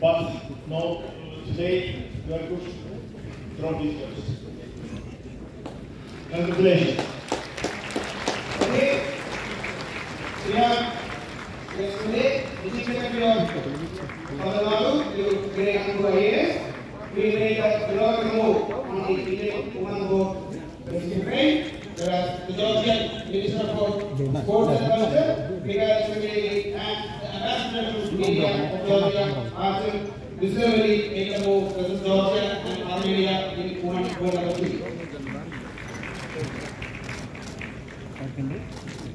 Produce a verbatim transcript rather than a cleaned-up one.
But no, today you are good. Drop these words. Congratulations. Okay. Yeah. Yesterday, you create two I A S. We made a lot move on the one vote. Whereas the Georgian Minister for Sports and Culture, we are actually ambassador to India and Georgia, asking visibly make a move versus Georgia and Armenia in one vote.